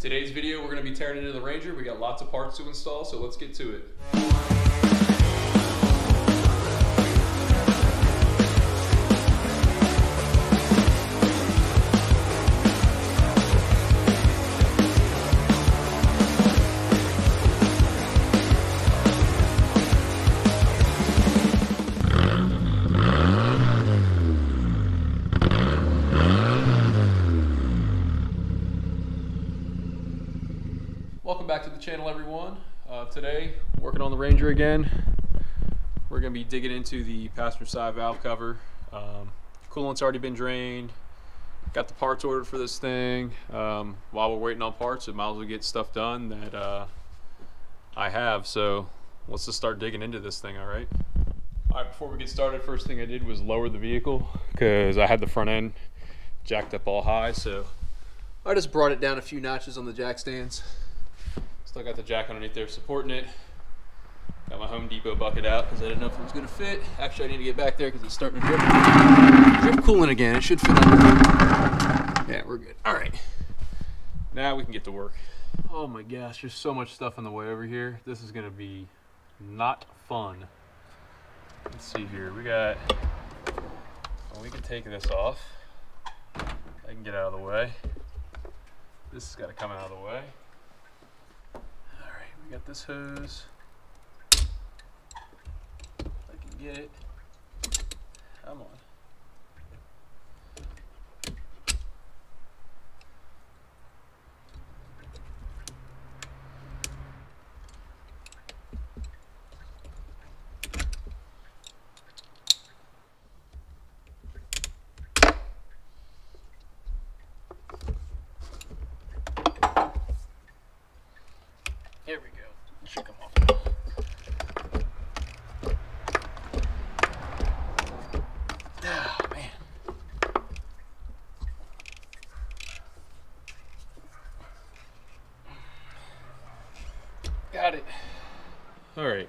today's video, we're going to be tearing into the Ranger. We got lots of parts to install, so let's get to it. Welcome back to the channel, everyone. Today, working on the Ranger again. We're going to be digging into the passenger side valve cover. Coolant's already been drained. Got the parts ordered for this thing. While we're waiting on parts, I might as well get stuff done that I have. So let's just start digging into this thing, all right? All right, before we get started, first thing I did was lower the vehicle because I had the front end jacked up all high. So I just brought it down a few notches on the jack stands. Still got the jack underneath there supporting it. Got my Home Depot bucket out because I didn't know if it was going to fit. Actually, I need to get back there because it's starting to drip coolant again. It should fit under. Yeah, we're good. All right. Now we can get to work. Oh my gosh, there's so much stuff on the way over here. This is going to be not fun. Let's see here. We got... Well, we can take this off. I can get out of the way. This has got to come out of the way. Got this hose, if I can get it, come on. Here we go. Should come off. Oh, man. Got it. All right.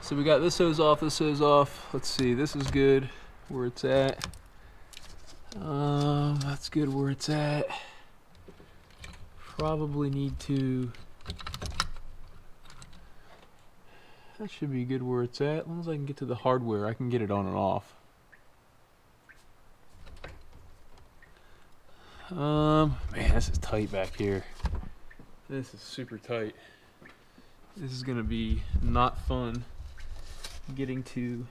So we got this hose off, this hose off. Let's see, this is good where it's at. That's good where it's at. Probably need to... That should be good where it's at. As long as I can get to the hardware, I can get it on and off. Man, this is tight back here. This is super tight. This is gonna be not fun getting to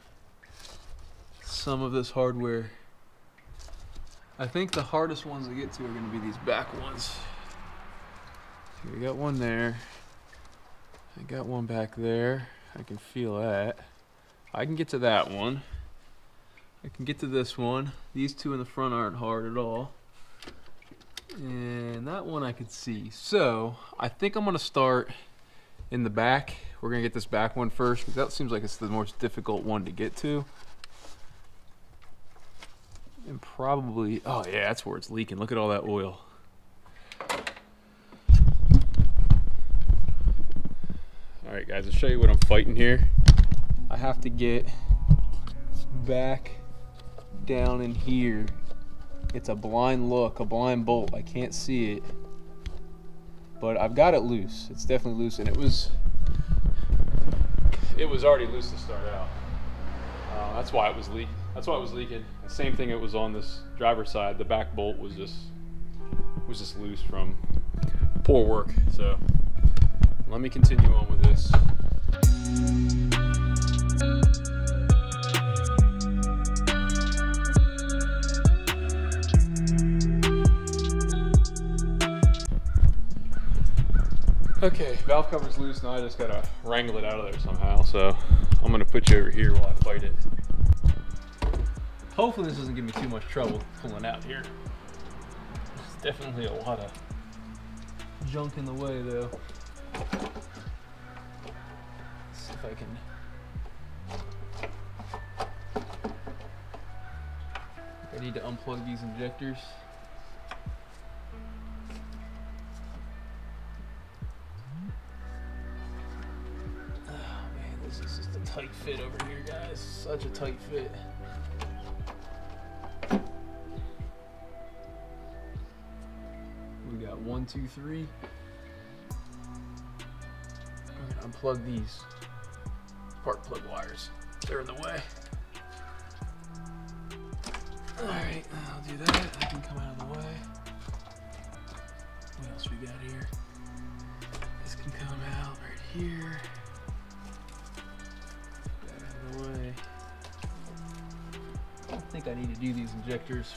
some of this hardware. I think the hardest ones to get to are gonna be these back ones. So we got one there. I got one back there. I can feel that. I can get to that one. I can get to this one. These two in the front aren't hard at all. And that one I could see. So I think I'm gonna start in the back. We're gonna get this back one first because that seems like it's the most difficult one to get to. And probably, oh yeah, that's where it's leaking. Look at all that oil. Alright guys, I'll show you what I'm fighting here. I have to get back down in here. It's a blind look, a blind bolt. I can't see it. But I've got it loose. It's definitely loose, and it was already loose to start out. That's why it was leaking. The same thing it was on this driver's side. The back bolt was just loose from poor work. So let me continue on with this. Okay, valve cover's loose. Now I just gotta wrangle it out of there somehow. So I'm gonna put you over here while I fight it. Hopefully this doesn't give me too much trouble pulling out here. There's definitely a lot of junk in the way though. Let's see if I can. I need to unplug these injectors. Oh man, this is just a tight fit over here, guys. Such a tight fit. We got one, 1, 2, 3. I'm gonna unplug these spark plug wires. They're in the way. All right, I'll do that. I can come out of the way. What else we got here? This can come out right here. Get out of the way. I don't think I need to do these injectors.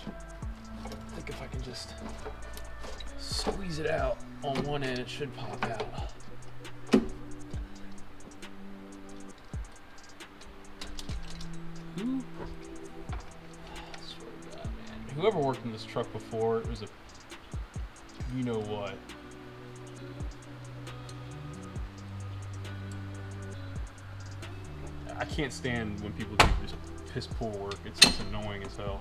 I think if I can just squeeze it out on one end, it should pop out. Ooh. I swear to God, man. Whoever worked in this truck before, it was a, you know what. I can't stand when people do this piss poor work. It's just annoying as hell.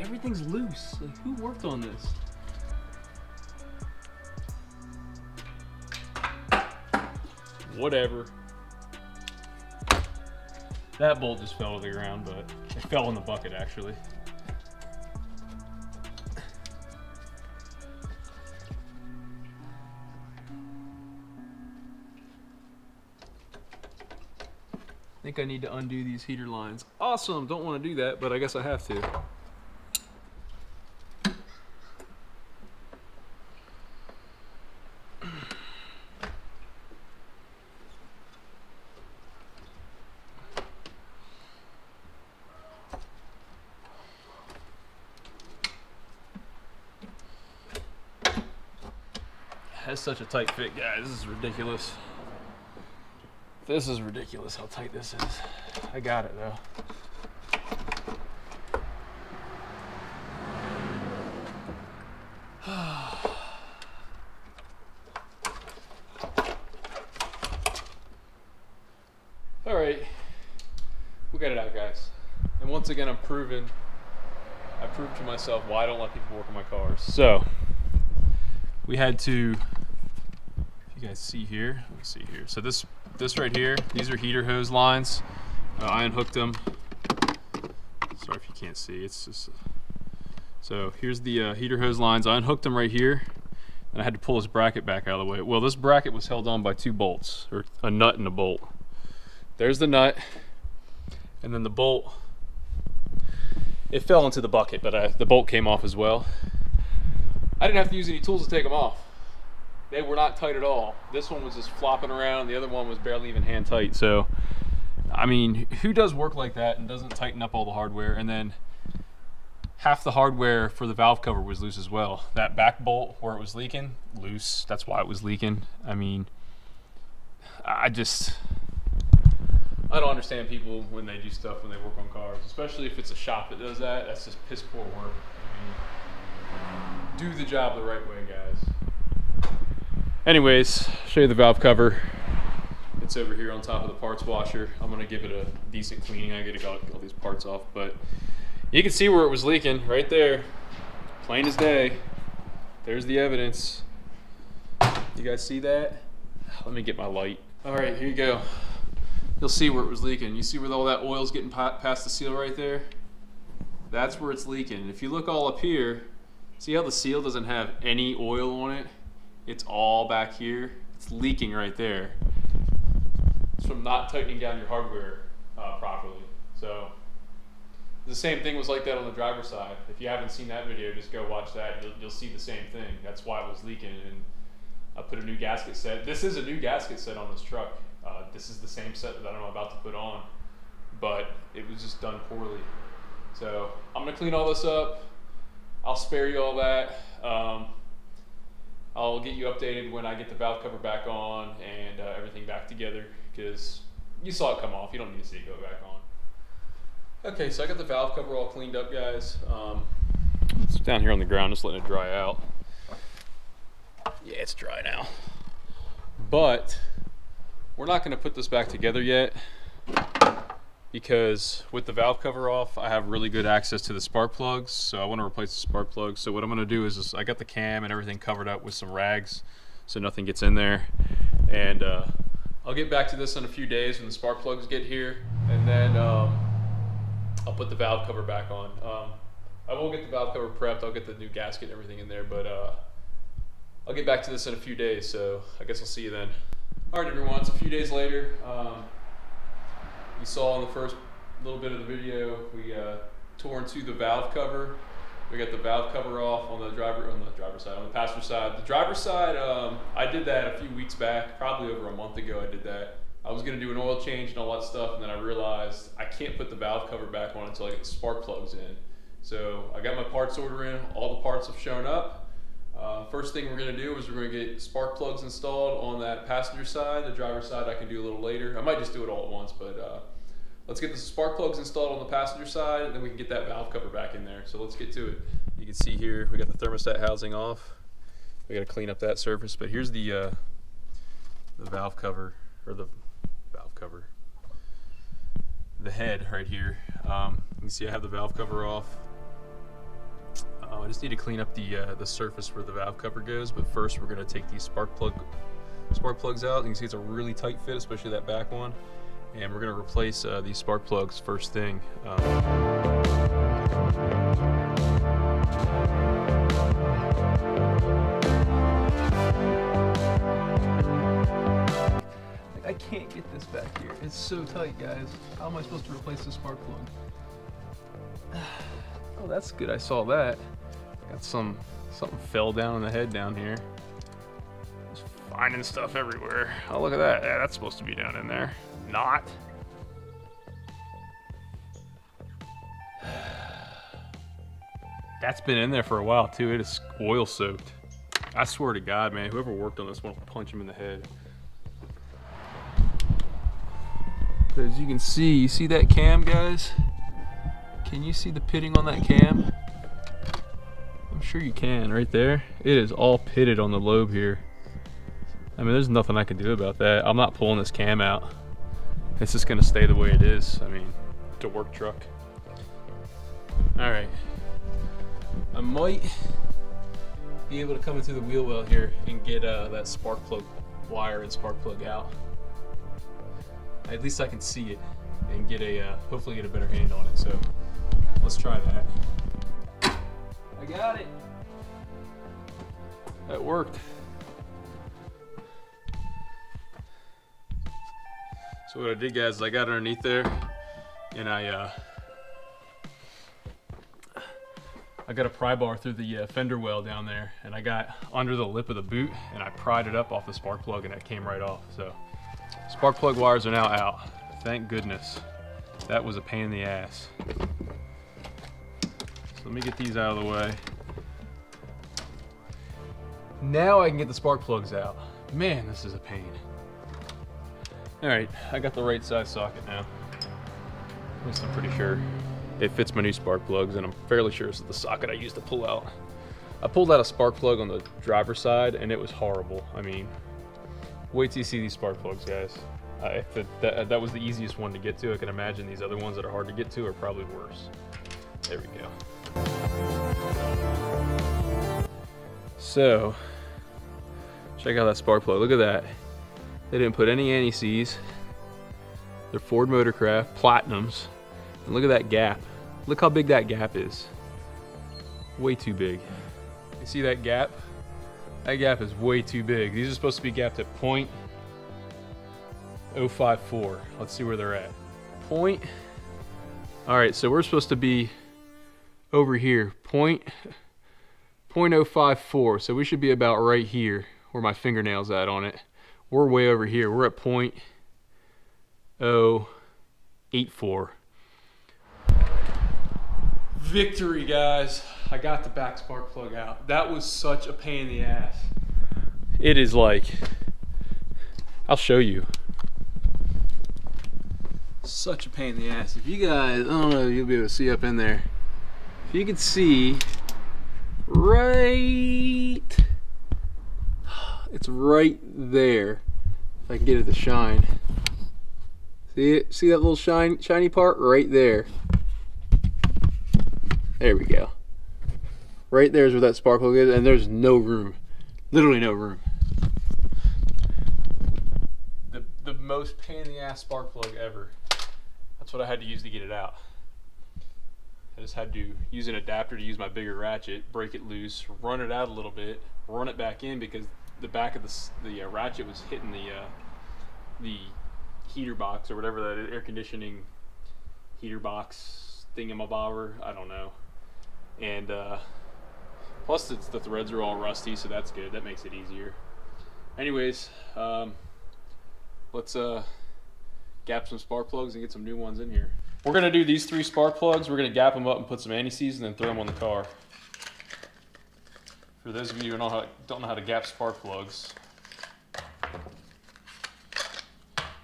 Everything's loose. Like, who worked on this? Whatever. That bolt just fell to the ground, but it fell in the bucket actually. I think I need to undo these heater lines. Awesome, don't want to do that, but I guess I have to. That's such a tight fit, guys. This is ridiculous. This is ridiculous how tight this is. I got it though. All right, we got it out, guys. And once again, I proved to myself why I don't let people work on my cars. So we had to, if you guys see here, let me see here. So this right here, these are heater hose lines. I unhooked them. Sorry if you can't see, it's just, so here's the heater hose lines. I unhooked them right here and I had to pull this bracket back out of the way. Well, this bracket was held on by two bolts, or a nut and a bolt. There's the nut, and then the bolt, it fell into the bucket, but the bolt came off as well. I didn't have to use any tools to take them off. They were not tight at all. This one was just flopping around. The other one was barely even hand tight. So, I mean, who does work like that and doesn't tighten up all the hardware? And then half the hardware for the valve cover was loose as well. That back bolt where it was leaking, loose. That's why it was leaking. I mean, I don't understand people when they do stuff when they work on cars, especially if it's a shop that does that. That's just piss poor work. I mean, do the job the right way, guys. Anyways, show you the valve cover. It's over here on top of the parts washer. I'm gonna give it a decent cleaning. I gotta get all these parts off, but you can see where it was leaking right there. Plain as day. There's the evidence. You guys see that? Let me get my light. All right, here you go. You'll see where it was leaking. You see where all that oil's getting past the seal right there? That's where it's leaking. If you look all up here, see how the seal doesn't have any oil on it? It's all back here. It's leaking right there. It's from not tightening down your hardware properly. So the same thing was like that on the driver's side. If you haven't seen that video, just go watch that. You'll see the same thing. That's why it was leaking. And I put a new gasket set. This is a new gasket set on this truck. This is the same set that I'm about to put on, but it was just done poorly. So I'm gonna clean all this up. I'll spare you all that. I'll get you updated when I get the valve cover back on and everything back together, because you saw it come off. You don't need to see it go back on. Okay, so I got the valve cover all cleaned up, guys. It's down here on the ground, just letting it dry out. Yeah, it's dry now. But we're not gonna put this back together yet, because with the valve cover off, I have really good access to the spark plugs. So I want to replace the spark plugs. So what I'm going to do is I got the cam and everything covered up with some rags so nothing gets in there. and I'll get back to this in a few days when the spark plugs get here, and then I'll put the valve cover back on. I will get the valve cover prepped, I'll get the new gasket and everything in there, but I'll get back to this in a few days, so I guess I'll see you then. Alright everyone, it's a few days later. You saw in the first little bit of the video, we tore into the valve cover. We got the valve cover off on the passenger side. The driver's side, I did that a few weeks back, probably over a month ago I did that. I was gonna do an oil change and all that stuff, and then I realized I can't put the valve cover back on until I get the spark plugs in. So I got my parts order in, all the parts have shown up. First thing we're gonna do is we're gonna get spark plugs installed on that passenger side. The driver's side I can do a little later. I might just do it all at once, but let's get the spark plugs installed on the passenger side, and then we can get that valve cover back in there. So let's get to it. You can see here, we got the thermostat housing off. We gotta clean up that surface, but here's the valve cover, or the valve cover, the head right here. You can see I have the valve cover off. I just need to clean up the surface where the valve cover goes, but first we're gonna take these spark plugs out. You can see it's a really tight fit, especially that back one. And we're going to replace these spark plugs first thing. I can't get this back here. It's so tight, guys. How am I supposed to replace the spark plug? Oh, that's good. I saw that. Got something fell down on the head down here. Just finding stuff everywhere. Oh, look at that. Yeah, that's supposed to be down in there. Not. That's been in there for a while too. It is oil soaked. I swear to God, man, whoever worked on this one will punch him in the head. But as you can see, you see that cam, guys? Can you see the pitting on that cam? I'm sure you can, right there. It is all pitted on the lobe here. I mean, there's nothing I can do about that. I'm not pulling this cam out. It's just gonna stay the way it is. I mean, it's a work truck. All right, I might be able to come into the wheel well here and get that spark plug wire and spark plug out. At least I can see it and get a hopefully get a better hand on it. So let's try that. I got it. That worked. So what I did, guys, is I got underneath there, and I got a pry bar through the fender well down there, and I got under the lip of the boot, and I pried it up off the spark plug, and it came right off. So spark plug wires are now out. Thank goodness. That was a pain in the ass. So let me get these out of the way. Now I can get the spark plugs out. Man, this is a pain. All right, I got the right size socket now. At least I'm pretty sure it fits my new spark plugs, and I'm fairly sure this is the socket I used to pull out. I pulled out a spark plug on the driver's side, and it was horrible. I mean, wait till you see these spark plugs, guys. That was the easiest one to get to. I can imagine these other ones that are hard to get to are probably worse. There we go. So, check out that spark plug, look at that. They didn't put any anti-seize. They're Ford Motorcraft Platinums. And look at that gap. Look how big that gap is. Way too big. You see that gap? That gap is way too big. These are supposed to be gapped at 0.054. Let's see where they're at. Point. All right, so we're supposed to be over here. 0.054. So we should be about right here where my fingernail's at on it. We're way over here. We're at 0.084. Victory, guys. I got the back spark plug out. That was such a pain in the ass. It is like, I'll show you. Such a pain in the ass. If you guys, I don't know if you'll be able to see up in there. If you can see, right, it's right there. If I can get it to shine. See it? See that little shiny part right there? There we go. Right there is where that spark plug is, and there's no room. Literally no room. most pain in the ass spark plug ever. That's what I had to use to get it out. I just had to use an adapter to use my bigger ratchet, break it loose, run it out a little bit, run it back in because the back of the ratchet was hitting the heater box or whatever that air conditioning heater box thingamabobber, I don't know. And plus it's, the threads are all rusty, so that's good. That makes it easier. Anyways, let's gap some spark plugs and get some new ones in here. We're gonna do these three spark plugs. We're gonna gap them up and put some anti-seize and then throw them on the car. For those of you who don't know how to gap spark plugs,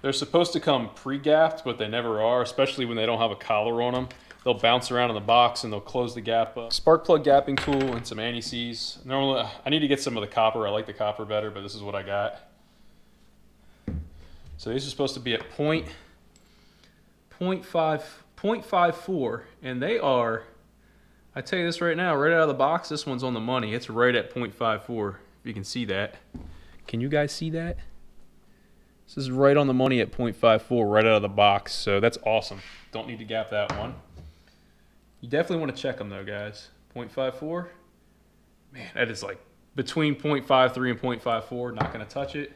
they're supposed to come pre-gapped, but they never are, especially when they don't have a collar on them. They'll bounce around in the box and they'll close the gap up. Spark plug gapping tool and some anti-seize. Normally, I need to get some of the copper. I like the copper better, but this is what I got. So these are supposed to be at 0.54, and they are, I tell you this right now, right out of the box, this one's on the money. It's right at 0.54, if you can see that. Can you guys see that? This is right on the money at 0.54 right out of the box, so that's awesome. Don't need to gap that one. You definitely want to check them though, guys. 0.54, man, that is like between 0.53 and 0.54, not going to touch it.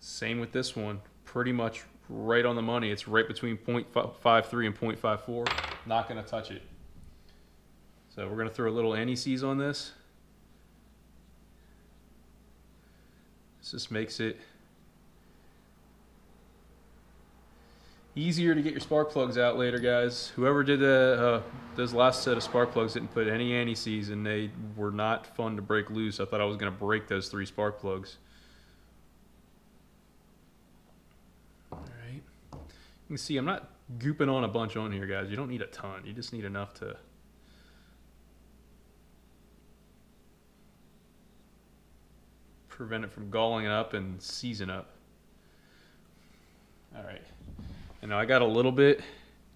Same with this one, pretty much right on the money. It's right between 0.53 and 0.54, not going to touch it. So we're going to throw a little anti-seize on this. This just makes it easier to get your spark plugs out later, guys. Whoever did those last set of spark plugs didn't put any anti-seize, and they were not fun to break loose. I thought I was going to break those three spark plugs. All right. You can see I'm not gooping on a bunch on here, guys. You don't need a ton. You just need enough to... prevent it from galling up and seizing up. All right, and now I got a little bit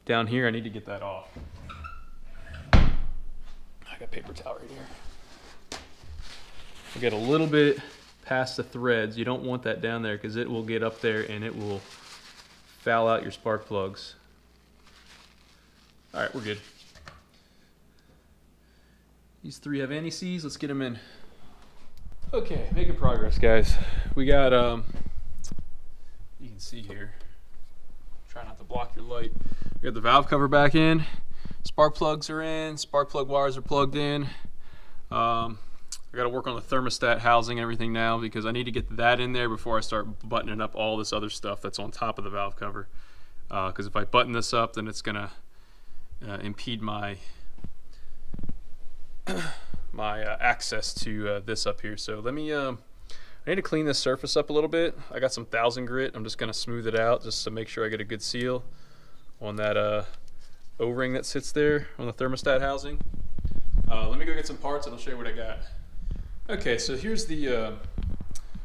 down here. I need to get that off. I got paper towel right here. I got a little bit past the threads. You don't want that down there because it will get up there and it will foul out your spark plugs. All right, we're good. These three have anti-seize. Let's get them in. Okay, making progress, guys. We got, you can see here, try not to block your light. We got the valve cover back in, spark plugs are in, spark plug wires are plugged in. I gotta work on the thermostat housing and everything now because I need to get that in there before I start buttoning up all this other stuff that's on top of the valve cover. Because if I button this up, then it's gonna impede my access to this up here. So let me, I need to clean this surface up a little bit. I got some 1000 grit. I'm just gonna smooth it out just to make sure I get a good seal on that O-ring that sits there on the thermostat housing. Let me go get some parts and I'll show you what I got. Okay, so here's the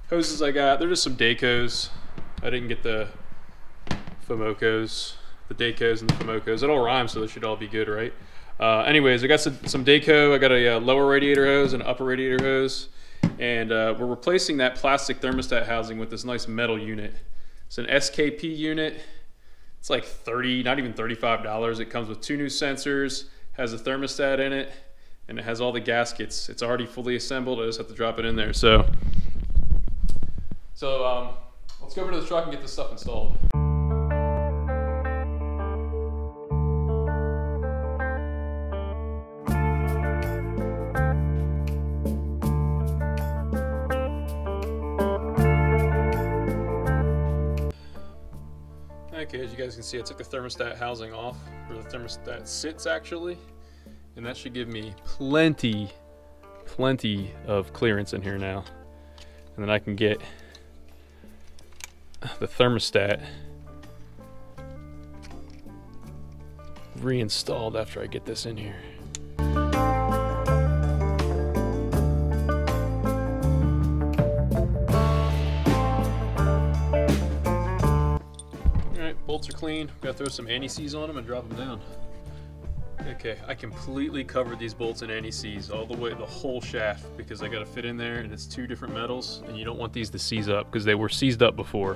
hoses I got. They're just some Dacos. I didn't get the Famocos. The Dacos and the Famocos. It all rhymes, so they should all be good, right? Anyways, I got some Daco. I got a lower radiator hose and an upper radiator hose, and we're replacing that plastic thermostat housing with this nice metal unit. It's an SKP unit. It's like $30, not even $35. It comes with two new sensors, has a thermostat in it, and it has all the gaskets. It's already fully assembled. I just have to drop it in there. So let's go over to the truck and get this stuff installed. Okay, as you guys can see, I took the thermostat housing off, where the thermostat sits actually, and that should give me plenty of clearance in here now. And then I can get the thermostat reinstalled after I get this in here. Bolts are clean. We've got to throw some anti-seize on them and drop them down. Okay, I completely covered these bolts in anti-seize all the way, the whole shaft, because I got to fit in there and it's two different metals and you don't want these to seize up because they were seized up before.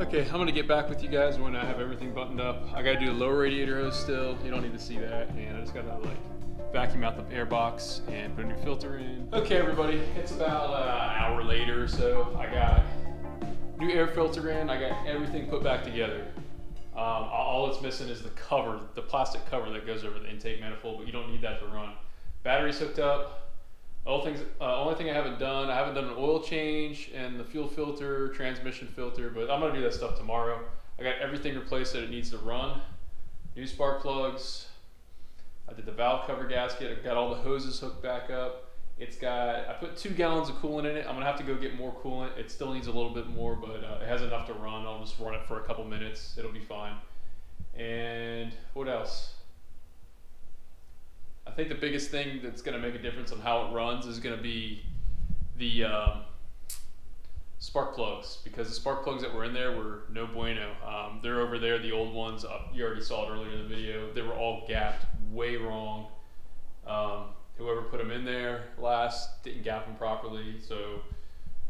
Okay, I'm gonna get back with you guys when I have everything buttoned up. I gotta do the lower radiator hose still. You don't need to see that. And I just gotta like vacuum out the air box and put a new filter in. Okay, everybody, it's about an hour later or so. I got new air filter in. I got everything put back together. All it's missing is the cover, the plastic cover that goes over the intake manifold, but you don't need that to run. Battery's hooked up. Only thing I haven't done an oil change and the fuel filter, transmission filter, but I'm gonna do that stuff tomorrow. I got everything replaced that it needs to run. New spark plugs. I did the valve cover gasket. I've got all the hoses hooked back up. I put 2 gallons of coolant in it. I'm gonna have to go get more coolant. It still needs a little bit more, but it has enough to run. I'll just run it for a couple minutes. It'll be fine. And what else? I think the biggest thing that's going to make a difference on how it runs is going to be the spark plugs, because the spark plugs that were in there were no bueno. They're over there, the old ones. You already saw it earlier in the video. They were all gapped way wrong. Whoever put them in there last didn't gap them properly, so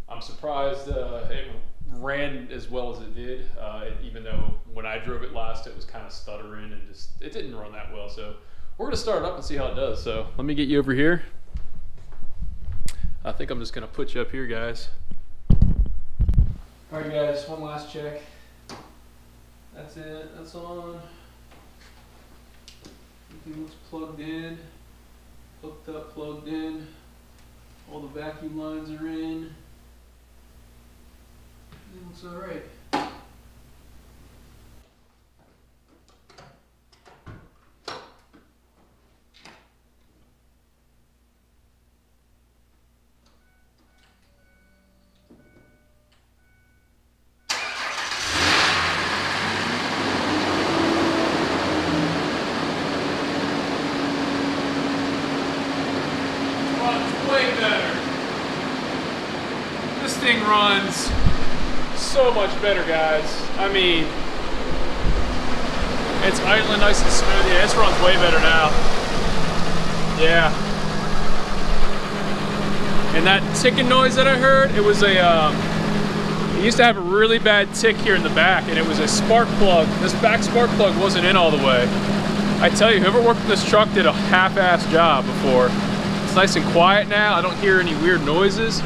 I'm surprised it ran as well as it did, even though when I drove it last it was kind of stuttering and just it didn't run that well. So we're gonna start up and see how it does. So let me get you over here. I think I'm just gonna put you up here, guys. All right, guys, one last check. That's it, that's on. Everything looks plugged in, hooked up, plugged in. All the vacuum lines are in. It looks all right. Runs so much better, guys. I mean, it's idling nice and smooth. Yeah, this runs way better now. Yeah. And that ticking noise that I heard, it was a, it used to have a really bad tick here in the back, and it was a spark plug. This back spark plug wasn't in all the way. I tell you, whoever worked on this truck did a half-assed job before. It's nice and quiet now. I don't hear any weird noises.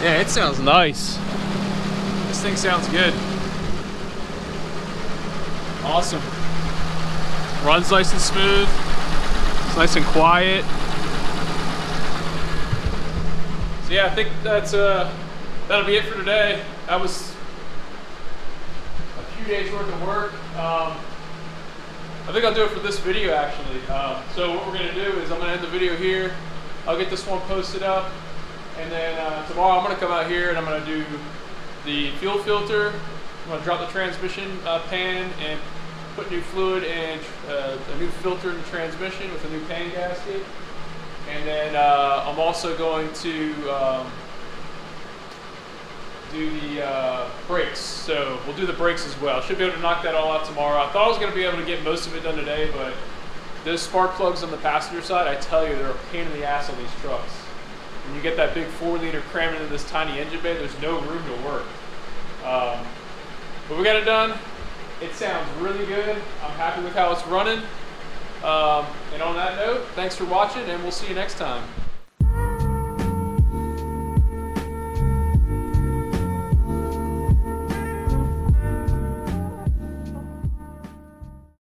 Yeah, it sounds nice. This thing sounds good. Awesome. Runs nice and smooth. It's nice and quiet. So yeah, I think that's that'll be it for today. That was a few days worth of work. I think I'll do it for this video actually. So what we're gonna do is I'm gonna end the video here. I'll get this one posted up, and then tomorrow I'm gonna come out here and I'm gonna do the fuel filter. I'm gonna drop the transmission pan and put new fluid and a new filter in the transmission with a new pan gasket. And then I'm also going to do the brakes. So we'll do the brakes as well. Should be able to knock that all out tomorrow. I thought I was going to be able to get most of it done today, but those spark plugs on the passenger side, I tell you, they're a pain in the ass on these trucks. When you get that big 4-liter crammed into this tiny engine bay, there's no room to work. But we got it done. It sounds really good. I'm happy with how it's running. And on that note, thanks for watching, and we'll see you next time.